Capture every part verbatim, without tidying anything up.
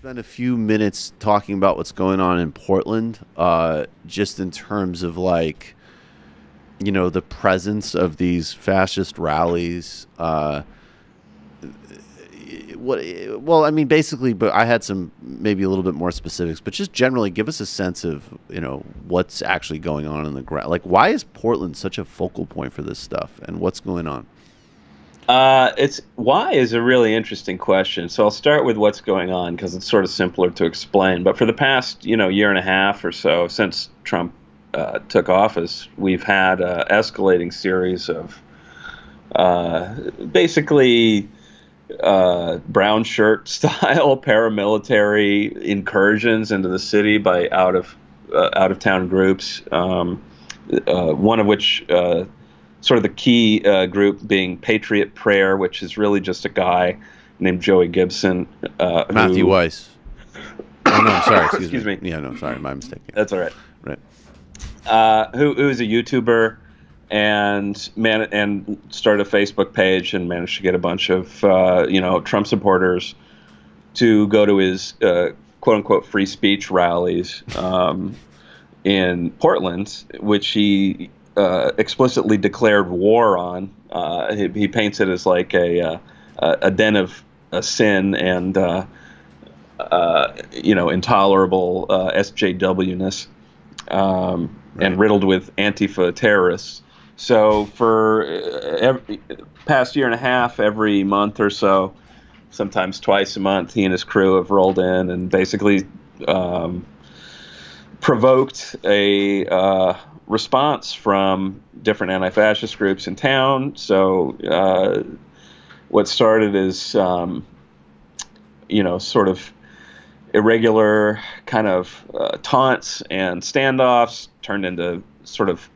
spend a few minutes talking about what's going on in Portland, uh, just in terms of like, you know, the presence of these fascist rallies. Uh, what? Well, I mean, basically, but I had some maybe a little bit more specifics, but just generally, give us a sense of you know what's actually going on in the ground. Like, why is Portland such a focal point for this stuff, and what's going on? Uh, it's why is a really interesting question. So I'll start with what's going on because it's sort of simpler to explain. But for the past, you know, year and a half or so since Trump uh, took office, we've had an escalating series of uh, basically uh, brown shirt style paramilitary incursions into the city by out of uh, out of town groups. Um, uh, one of which. Uh, Sort of the key uh, group being Patriot Prayer, which is really just a guy named Joey Gibson. Uh, Matthew who, Weiss. Oh, no, I'm sorry. Excuse, excuse me. me. Yeah, no, sorry. My mistake. Yeah. That's all right. Right. Uh, who, who is a YouTuber and man and started a Facebook page and managed to get a bunch of uh, you know Trump supporters to go to his uh, quote unquote free speech rallies um, in Portland, which he. Uh, explicitly declared war on. Uh, he, he paints it as like a uh, a den of uh, sin and uh, uh, you know intolerable uh, S J W-ness, um, right. and riddled with Antifa terrorists. So for every past year and a half, every month or so, sometimes twice a month, he and his crew have rolled in and basically um, provoked a. Uh, response from different anti-fascist groups in town. So uh, what started is, um, you know, sort of irregular kind of uh, taunts and standoffs turned into sort of,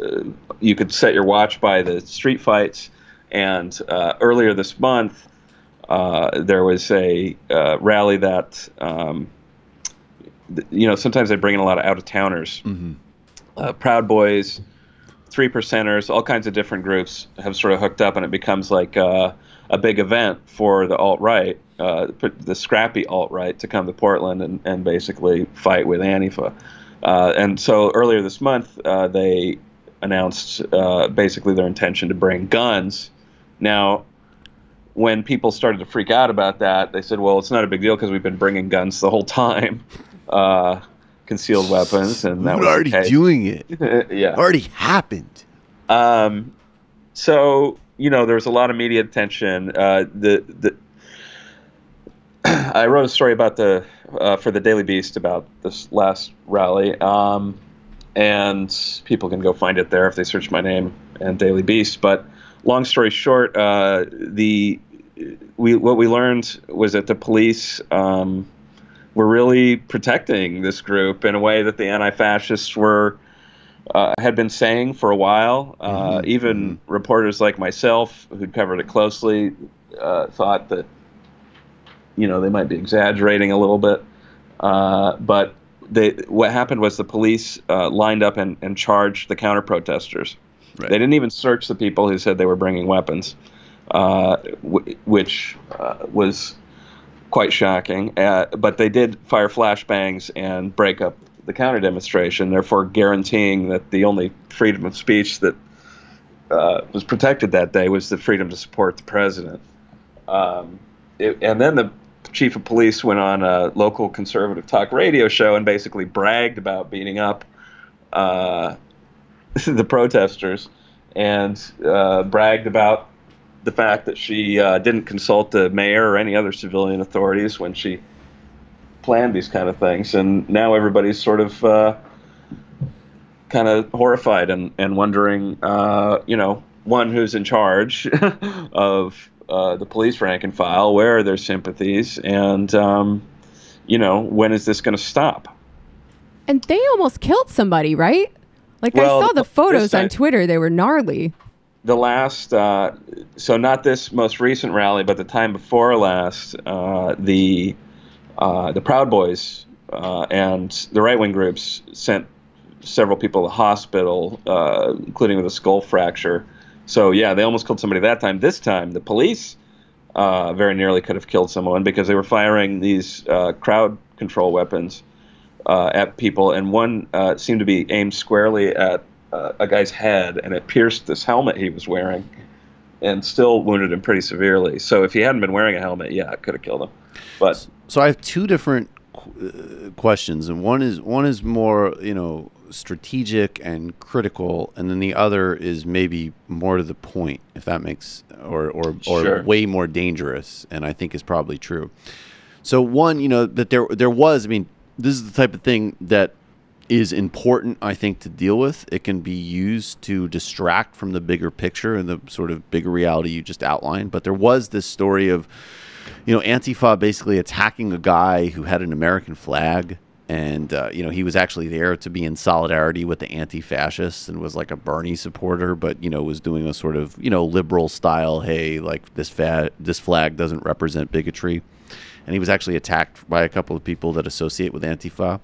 uh, you could set your watch by the street fights. And uh, earlier this month, uh, there was a uh, rally that, um, you know, sometimes they bring in a lot of out-of-towners. Mm-hmm. Uh, Proud Boys, Three Percenters, all kinds of different groups have sort of hooked up, and it becomes like uh, a big event for the alt-right, uh, the scrappy alt-right, to come to Portland and, and basically fight with Antifa. Uh, and so earlier this month, uh, they announced uh, basically their intention to bring guns. Now, when people started to freak out about that, they said, well, it's not a big deal because we've been bringing guns the whole time. Uh concealed weapons, and that We're was already okay. doing it. Yeah, already happened. Um, so you know, there was a lot of media attention. Uh, the the I wrote a story about the uh, for the Daily Beast about this last rally, um, and people can go find it there if they search my name and Daily Beast. But long story short, uh, the we what we learned was that the police. Um, We're really protecting this group in a way that the anti-fascists were uh, had been saying for a while. Uh, mm-hmm. Even reporters like myself, who'd covered it closely, uh, thought that you know they might be exaggerating a little bit. Uh, but they, what happened was the police uh, lined up and, and charged the counter-protesters. Right. They didn't even search the people who said they were bringing weapons, uh, w which uh, was. Quite shocking, uh, but they did fire flashbangs and break up the counter-demonstration, therefore guaranteeing that the only freedom of speech that uh, was protected that day was the freedom to support the president. Um, it, and then the chief of police went on a local conservative talk radio show and basically bragged about beating up uh, the protesters and uh, bragged about the fact that she uh, didn't consult the mayor or any other civilian authorities when she planned these kind of things. And now everybody's sort of uh, kind of horrified and, and wondering, uh, you know, one, who's in charge of uh, the police rank and file, where are their sympathies, and, um, you know, when is this going to stop? And they almost killed somebody, right? Like, well, I saw the photos on Twitter. They were gnarly. The last, uh, so not this most recent rally, but the time before last, uh, the uh, the Proud Boys uh, and the right-wing groups sent several people to the hospital, uh, including with a skull fracture. So yeah, they almost killed somebody that time. This time, the police uh, very nearly could have killed someone because they were firing these uh, crowd control weapons uh, at people, and one uh, seemed to be aimed squarely at uh, a guy's head, and it pierced this helmet he was wearing and still wounded him pretty severely. So if he hadn't been wearing a helmet, yeah, it could have killed him. But so I have two different qu questions, and one is one is more, you know, strategic and critical, and then the other is maybe more to the point, if that makes, or or, or sure. way more dangerous, and I think is probably true. So one, you know, that there there was, I mean, this is the type of thing that is important, I think, to deal with. It can be used to distract from the bigger picture and the sort of bigger reality you just outlined. But there was this story of, you know, Antifa basically attacking a guy who had an American flag. And, uh, you know, he was actually there to be in solidarity with the anti-fascists and was like a Bernie supporter, but, you know, was doing a sort of, you know, liberal style, hey, like this, fa this flag doesn't represent bigotry. And he was actually attacked by a couple of people that associate with Antifa.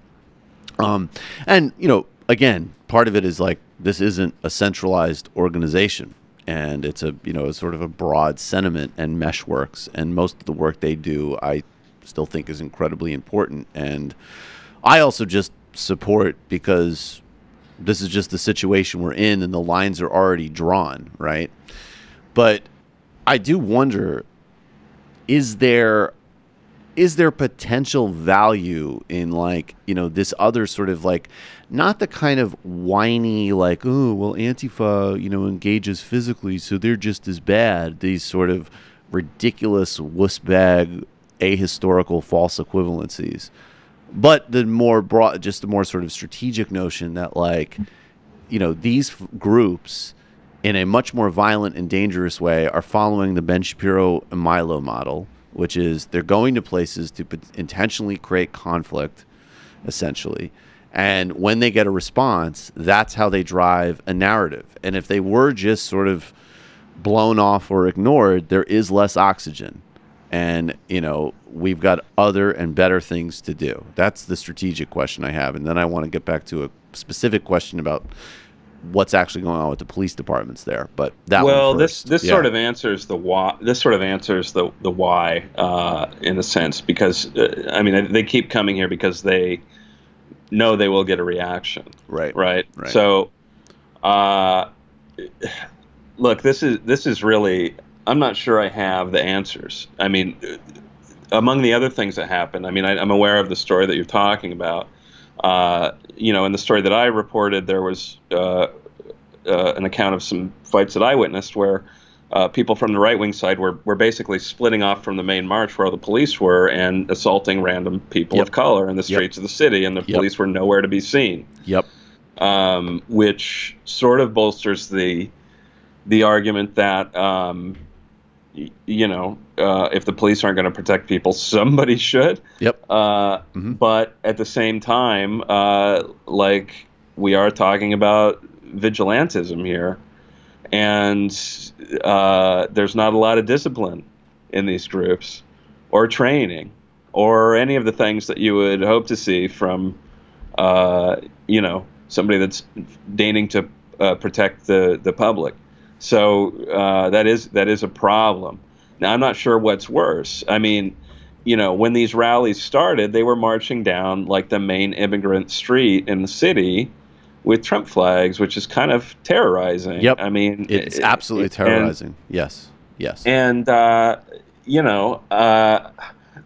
Um, and, you know, again, part of it is like this isn't a centralized organization. And it's a, you know, it's sort of a broad sentiment and meshworks. And most of the work they do, I still think is incredibly important. And I also just support because this is just the situation we're in and the lines are already drawn, right? But I do wonder, is there is there potential value in, like, you know, this other sort of, like, not the kind of whiny, like, oh, well, Antifa, you know, engages physically, so they're just as bad. These sort of ridiculous wussbag, ahistorical, false equivalencies. But the more broad, just the more sort of strategic notion that, like, you know, these f groups in a much more violent and dangerous way are following the Ben Shapiro and Milo model, which is they're going to places to intentionally create conflict, essentially. And when they get a response, that's how they drive a narrative. And if they were just sort of blown off or ignored, there is less oxygen. And, you know, we've got other and better things to do. That's the strategic question I have. And then I want to get back to a specific question about what's actually going on with the police departments there. But that well, one this this yeah. sort of answers the why. This sort of answers the the why uh, in a sense, because uh, I mean, they keep coming here because they know they will get a reaction. Right. Right. right. So, uh, look, this is this is really. I'm not sure I have the answers. I mean, among the other things that happened, I mean, I, I'm aware of the story that you're talking about. Uh, you know, in the story that I reported, there was uh, uh, an account of some fights that I witnessed where uh, people from the right-wing side were, were basically splitting off from the main march where all the police were and assaulting random people yep. of color in the streets yep. of the city, and the yep. police were nowhere to be seen. Yep. Um, which sort of bolsters the the argument that... Um, you know, uh, if the police aren't going to protect people, somebody should. Yep. Uh, mm-hmm. But at the same time, uh, like, we are talking about vigilantism here, and uh, there's not a lot of discipline in these groups or training or any of the things that you would hope to see from, uh, you know, somebody that's deigning to uh, protect the, the public. So uh, that is that is a problem. Now, I'm not sure what's worse. I mean, you know, when these rallies started, they were marching down like the main immigrant street in the city with Trump flags, which is kind of terrorizing. Yep. I mean, it's it, absolutely it, terrorizing. And, yes. Yes. And, uh, you know, uh,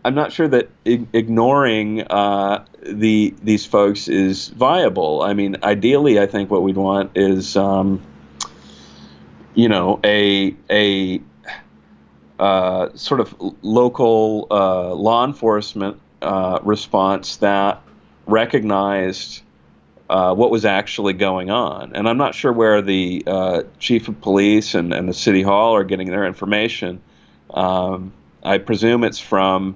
I'm not sure that ig ignoring uh, the these folks is viable. I mean, ideally, I think what we'd want is um, you know, a a uh, sort of local uh, law enforcement uh, response that recognized uh, what was actually going on. And I'm not sure where the uh, chief of police and, and the city hall are getting their information. Um, I presume it's from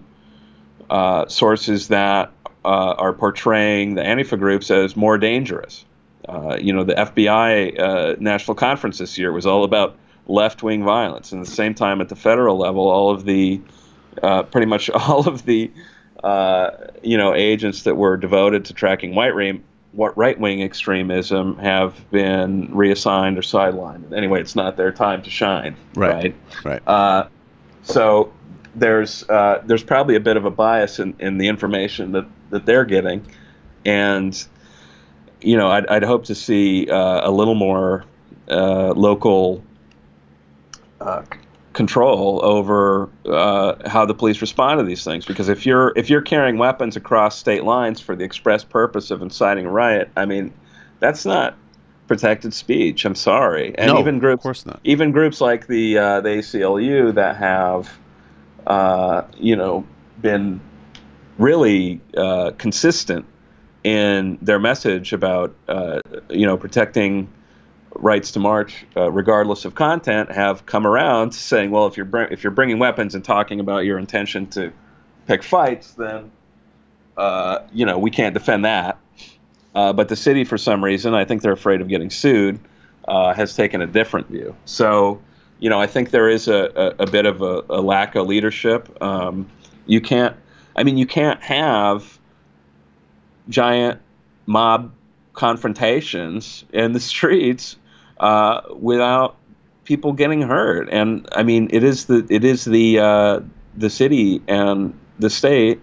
uh, sources that uh, are portraying the Antifa groups as more dangerous. Uh, you know, the F B I uh, national conference this year was all about left-wing violence. And at the same time, at the federal level, all of the, uh, pretty much all of the, uh, you know, agents that were devoted to tracking white right-wing extremism have been reassigned or sidelined. Anyway, it's not their time to shine. Right. Right. right. Uh, So there's uh, there's probably a bit of a bias in, in the information that, that they're getting, and you know I'd, I'd hope to see uh, a little more uh, local uh, control over uh, how the police respond to these things. Because if you're if you're carrying weapons across state lines for the express purpose of inciting a riot, I mean, that's not protected speech. I'm sorry. And no, even groups, of course not. Even groups like the uh, the A C L U that have, uh, you know, been really uh, consistent in their message about, uh, you know, protecting rights to march, uh, regardless of content, have come around saying, well, if you're br if you're bringing weapons and talking about your intention to pick fights, then uh, you know, we can't defend that. Uh, but the city, for some reason, I think they're afraid of getting sued, uh, has taken a different view. So, you know, I think there is a, a, a bit of a, a lack of leadership. Um, you can't, I mean, you can't have giant mob confrontations in the streets uh, without people getting hurt. And I mean, it is the it is the uh, the city and the state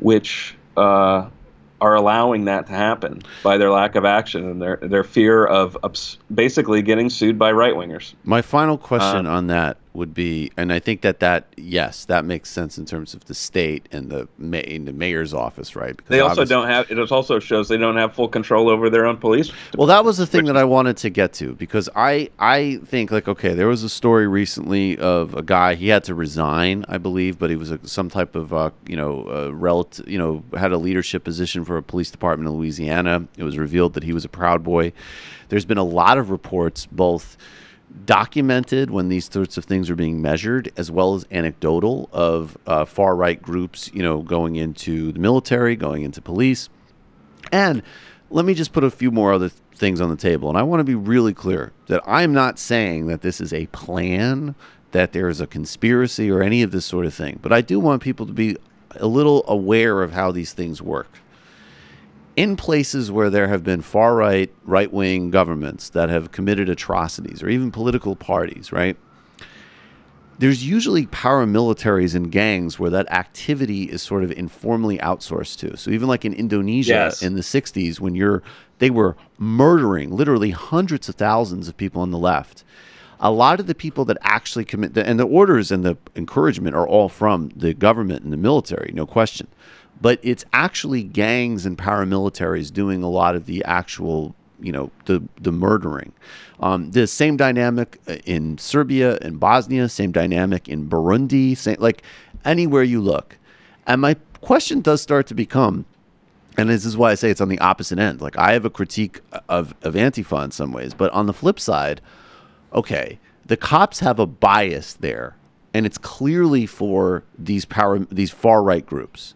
which. Uh, are allowing that to happen by their lack of action and their their fear of ups basically getting sued by right-wingers. My final question uh, on that would be, and I think that that, yes, that makes sense in terms of the state and the, ma and the mayor's office, right? Because they also don't have, it also shows they don't have full control over their own police. Well, that was the thing that I wanted to get to, because I, I think, like, okay, there was a story recently of a guy, he had to resign, I believe, but he was a, some type of, uh, you know, uh, relative, you know, had a leadership position for a police department in Louisiana. It was revealed that he was a Proud Boy. There's been a lot of reports, both documented when these sorts of things are being measured, as well as anecdotal, of uh, far-right groups, you know, going into the military, going into police. And let me just put a few more other th things on the table. And I want to be really clear that I'm not saying that this is a plan, that there is a conspiracy or any of this sort of thing. But I do want people to be a little aware of how these things work. In places where there have been far-right, right-wing governments that have committed atrocities, or even political parties, right, there's usually paramilitaries and gangs where that activity is sort of informally outsourced to. So even like in Indonesia, yes, in the sixties, when you're, they were murdering literally hundreds of thousands of people on the left. A lot of the people that actually commit, the, and the orders and the encouragement are all from the government and the military, no question. But it's actually gangs and paramilitaries doing a lot of the actual, you know, the, the murdering. Um, the same dynamic in Serbia and Bosnia, same dynamic in Burundi, same, like anywhere you look. And my question does start to become, and this is why I say it's on the opposite end. Like, I have a critique of, of Antifa in some ways, but on the flip side, okay, the cops have a bias there, and it's clearly for these, para, these far-right groups.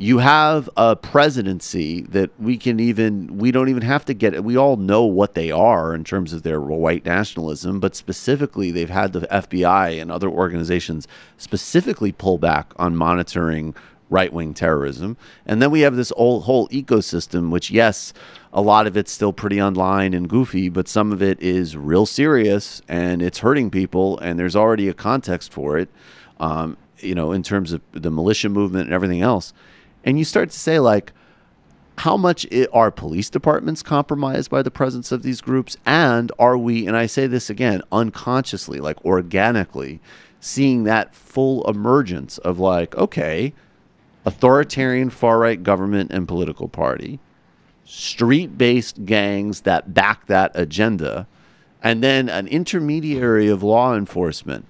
You have a presidency that we can even, we don't even have to get, we all know what they are in terms of their white nationalism, but specifically they've had the F B I and other organizations specifically pull back on monitoring right-wing terrorism. And then we have this whole, whole ecosystem, which, yes, a lot of it's still pretty online and goofy, but some of it is real serious and it's hurting people, and there's already a context for it, um, you know, in terms of the militia movement and everything else. And you start to say, like, how much are police departments compromised by the presence of these groups? And are we, and I say this again, unconsciously, like organically, seeing that full emergence of, like, okay, authoritarian far-right government and political party, street-based gangs that back that agenda, and then an intermediary of law enforcement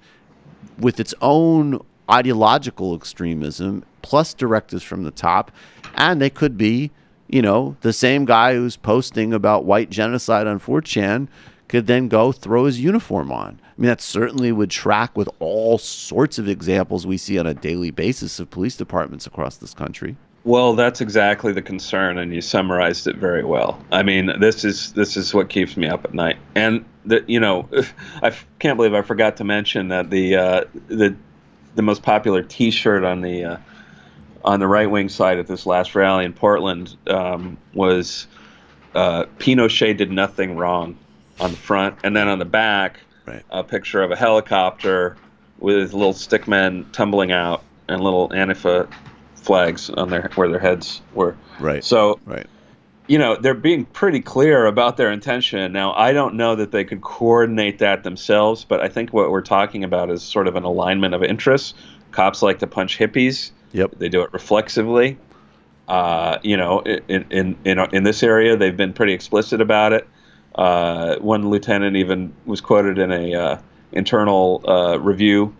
with its own ideological extremism, plus directives from the top. And they could be, you know, the same guy who's posting about white genocide on four chan could then go throw his uniform on. I mean, that certainly would track with all sorts of examples we see on a daily basis of police departments across this country. Well, that's exactly the concern, and you summarized it very well. I mean, this is this is what keeps me up at night. And the, you know, I can't believe I forgot to mention that the uh, the the most popular T-shirt on the uh, on the right-wing side at this last rally in Portland um, was uh, Pinochet did nothing wrong on the front, and then on the back, right, a picture of a helicopter with little stick men tumbling out and little Antifa flags on their where their heads were. Right. So, right. you know, they're being pretty clear about their intention. Now, I don't know that they could coordinate that themselves, but I think what we're talking about is sort of an alignment of interests. Cops like to punch hippies. Yep. They do it reflexively. Uh, you know, in, in in in this area, they've been pretty explicit about it. Uh, one lieutenant even was quoted in a uh, internal uh, review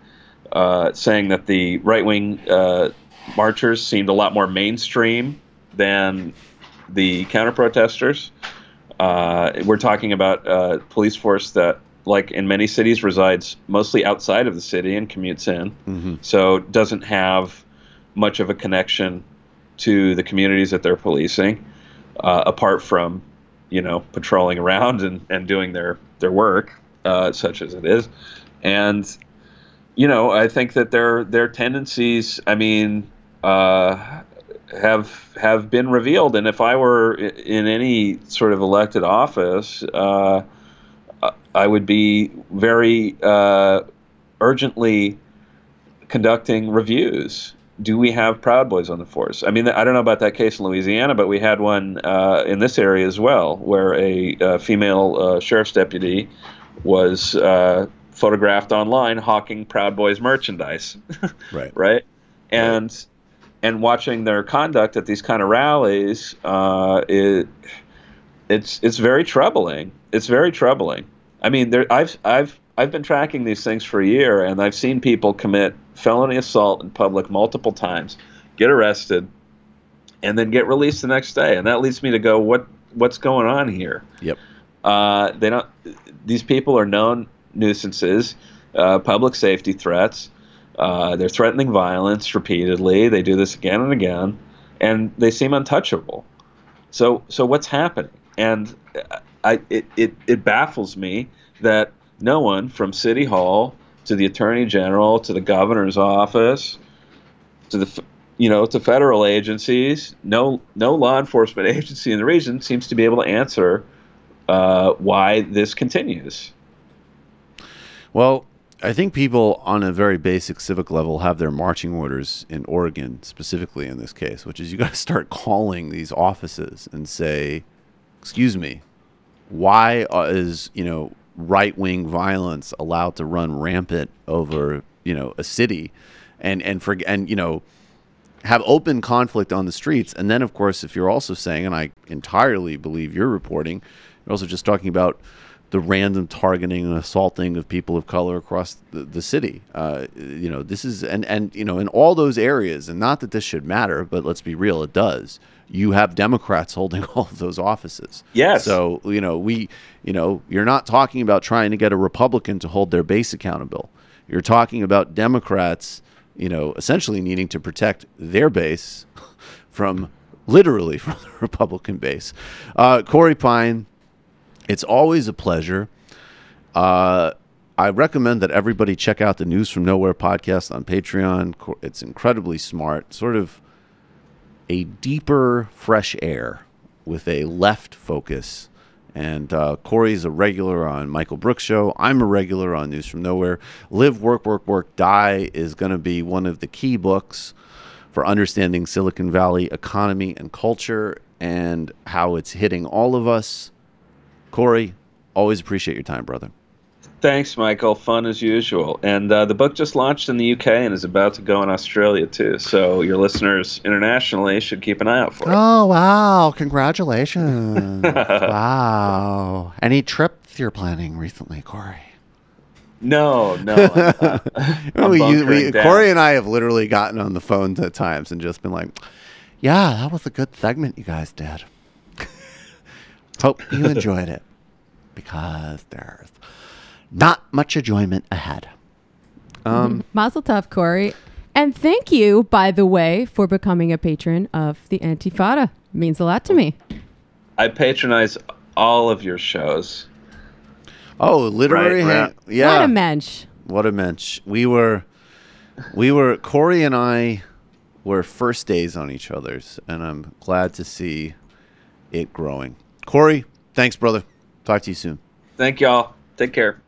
uh, saying that the right-wing uh, marchers seemed a lot more mainstream than the counter-protesters. Uh, we're talking about a police force that, like in many cities, resides mostly outside of the city and commutes in, mm-hmm. so doesn't have much of a connection to the communities that they're policing, uh, apart from, you know, patrolling around and, and doing their, their work, uh, such as it is. And, you know, I think that their their tendencies, I mean, uh, have have been revealed. And if I were in any sort of elected office, uh, I would be very uh, urgently conducting reviews. Do we have Proud Boys on the force? I mean, I don't know about that case in Louisiana, but we had one uh, in this area as well, where a, a female uh, sheriff's deputy was uh, photographed online hawking Proud Boys merchandise, right? Right, and right. and watching their conduct at these kind of rallies, uh, it it's it's very troubling. It's very troubling. I mean, there, I've I've I've been tracking these things for a year, and I've seen people commit felony assault in public multiple times, get arrested, and then get released the next day. And that leads me to go, what what's going on here? Yep. Uh, they don't. These people are known nuisances, uh, public safety threats. Uh, they're threatening violence repeatedly. They do this again and again, and they seem untouchable. So so what's happening? And I it it, it baffles me that no one from City Hall to the Attorney General, to the Governor's office, to the, you know, to federal agencies, no, no law enforcement agency in the region seems to be able to answer uh, why this continues. Well, I think people on a very basic civic level have their marching orders in Oregon, specifically in this case, which is you got to start calling these offices and say, "Excuse me, why is, you know, right-wing violence allowed to run rampant over, you know, a city and and for and you know have open conflict on the streets?" And then, of course, if you're also saying, and I entirely believe you're reporting, you're also just talking about the random targeting and assaulting of people of color across the, the city. Uh, you know, this is and and you know in all those areas, and not that this should matter, but let's be real, it does. You have Democrats holding all of those offices. Yes. So, you know, we, you know, you're not talking about trying to get a Republican to hold their base accountable. You're talking about Democrats, you know, essentially needing to protect their base from literally from the Republican base. Uh, Corey Pein, it's always a pleasure. Uh, I recommend that everybody check out the News From Nowhere podcast on Patreon. It's incredibly smart, sort of a deeper, fresh air with a left focus. And uh, Corey's a regular on Michael Brooks Show. I'm a regular on News From Nowhere. Live, Work, Work, Work, Die is going to be one of the key books for understanding Silicon Valley economy and culture and how it's hitting all of us. Corey, always appreciate your time, brother. Thanks, Michael. Fun as usual. And uh, the book just launched in the U K and is about to go in Australia, too. So your listeners internationally should keep an eye out for it. Oh, wow. Congratulations. Wow. Any trips you're planning recently, Corey? No, no. I'm, I'm, I'm we, we, Corey and I have literally gotten on the phones at times and just been like, yeah, that was a good segment you guys did. Hope you enjoyed it, because there's not much enjoyment ahead. Um, Mazel tov, Corey. And thank you, by the way, for becoming a patron of the Antifada. It means a lot to me. I patronize all of your shows. Oh, literary. Right, right. Yeah. What a mensch. What a mensch. We were, we were, Corey and I were first days on each other's, and I'm glad to see it growing. Corey, thanks, brother. Talk to you soon. Thank y'all. Take care.